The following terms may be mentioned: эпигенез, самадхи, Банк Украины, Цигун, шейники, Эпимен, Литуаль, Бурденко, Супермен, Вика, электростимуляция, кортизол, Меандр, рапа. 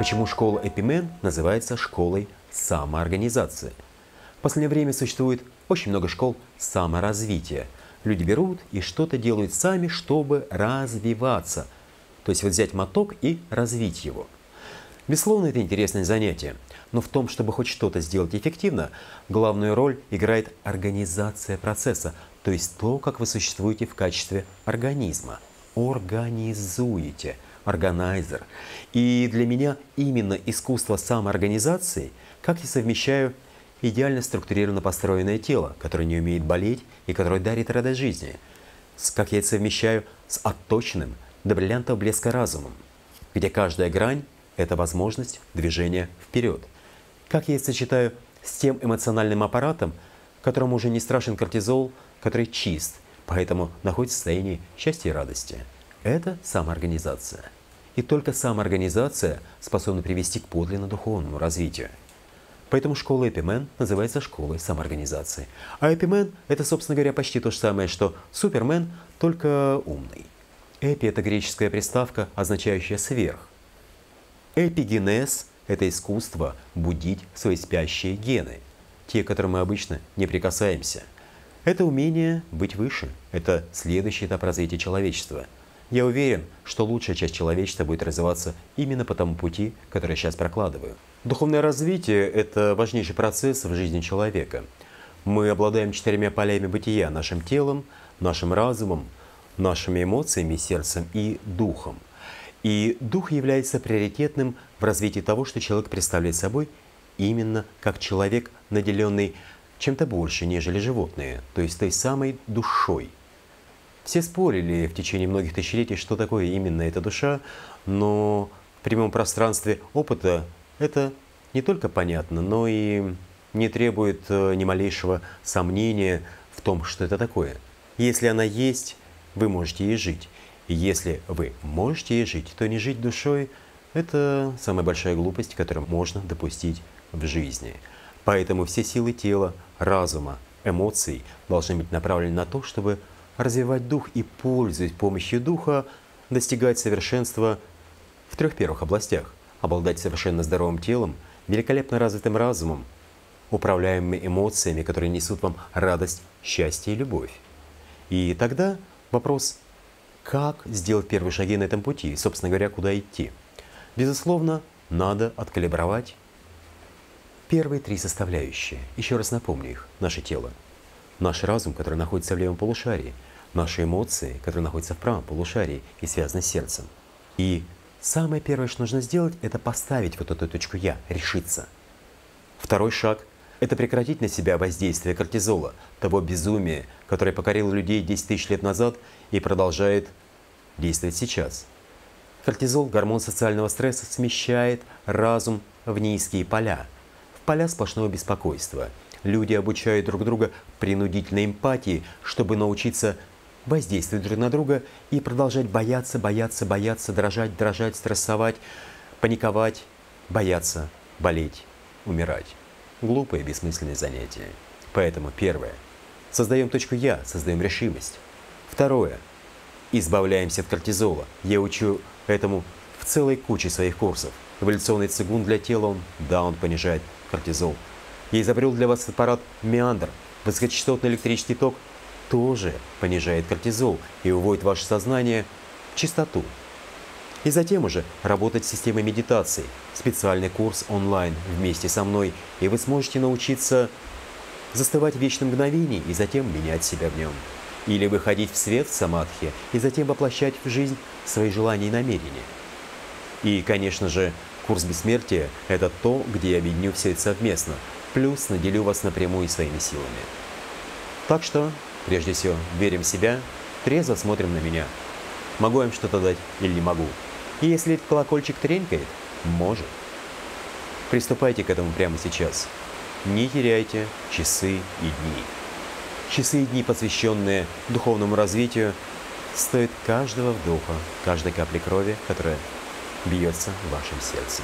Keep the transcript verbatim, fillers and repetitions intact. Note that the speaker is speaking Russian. Почему школа Эпимен называется школой самоорганизации? В последнее время существует очень много школ саморазвития. Люди берут и что-то делают сами, чтобы развиваться. То есть вот взять моток и развить его. Безусловно, это интересное занятие. Но в том, чтобы хоть что-то сделать эффективно, главную роль играет организация процесса. То есть то, как вы существуете в качестве организма. Организуете. Органайзер. И для меня именно искусство самоорганизации, как я совмещаю идеально структурированно построенное тело, которое не умеет болеть и которое дарит радость жизни, как я это совмещаю с отточенным до бриллиантового блеска разумом, где каждая грань – это возможность движения вперед. Как я это сочетаю с тем эмоциональным аппаратом, которому уже не страшен кортизол, который чист, поэтому находится в состоянии счастья и радости. Это самоорганизация. И только самоорганизация способна привести к подлинно духовному развитию. Поэтому школа Эпимен называется школой самоорганизации. А Эпимен – это, собственно говоря, почти то же самое, что Супермен, только умный. Эпи – это греческая приставка, означающая «сверх». Эпигенез – это искусство будить свои спящие гены, те, к которым мы обычно не прикасаемся. Это умение быть выше, это следующий этап развития человечества. Я уверен, что лучшая часть человечества будет развиваться именно по тому пути, который я сейчас прокладываю. Духовное развитие – это важнейший процесс в жизни человека. Мы обладаем четырьмя полями бытия – нашим телом, нашим разумом, нашими эмоциями, сердцем и духом. И дух является приоритетным в развитии того, что человек представляет собой именно как человек, наделенный чем-то больше, нежели животные, то есть той самой душой. Все спорили в течение многих тысячелетий, что такое именно эта душа, но в прямом пространстве опыта это не только понятно, но и не требует ни малейшего сомнения в том, что это такое. Если она есть, вы можете ей жить. И если вы можете ей жить, то не жить душой – это самая большая глупость, которую можно допустить в жизни. Поэтому все силы тела, разума, эмоций должны быть направлены на то, чтобы развивать дух и, пользуясь помощью духа, достигать совершенства в трех первых областях. Обладать совершенно здоровым телом, великолепно развитым разумом, управляемыми эмоциями, которые несут вам радость, счастье и любовь. И тогда вопрос, как сделать первые шаги на этом пути, и, собственно говоря, куда идти. Безусловно, надо откалибровать первые три составляющие. Еще раз напомню их. Наше тело. Наш разум, который находится в левом полушарии, наши эмоции, которые находятся в правом полушарии и связаны с сердцем. И самое первое, что нужно сделать, это поставить вот эту точку «я», решиться. Второй шаг – это прекратить на себя воздействие кортизола, того безумия, которое покорило людей десять тысяч лет назад и продолжает действовать сейчас. Кортизол, гормон социального стресса, смещает разум в низкие поля, в поля сплошного беспокойства. Люди обучают друг друга принудительной эмпатии, чтобы научиться воздействовать друг на друга и продолжать бояться, бояться, бояться, дрожать, дрожать, стрессовать, паниковать, бояться, болеть, умирать. Глупое и бессмысленное занятие. Поэтому первое. Создаем точку «я», создаем решимость. Второе. Избавляемся от кортизола. Я учу этому в целой куче своих курсов. Эволюционный цигун для тела, он, да, он понижает кортизол. Я изобрел для вас аппарат «Меандр». Высокочастотный электрический ток тоже понижает кортизол и уводит ваше сознание в чистоту. И затем уже работать с системой медитации. Специальный курс онлайн вместе со мной. И вы сможете научиться застывать в вечном мгновении и затем менять себя в нем. Или выходить в свет в самадхи и затем воплощать в жизнь свои желания и намерения. И, конечно же, курс бессмертия – это то, где я объединю все это совместно. Плюс наделю вас напрямую своими силами. Так что, прежде всего, верим в себя, трезво смотрим на меня. Могу им что-то дать или не могу? И если этот колокольчик тренькает, может. Приступайте к этому прямо сейчас. Не теряйте часы и дни. Часы и дни, посвященные духовному развитию, стоят каждого вдоха, каждой капли крови, которая бьется в вашем сердце.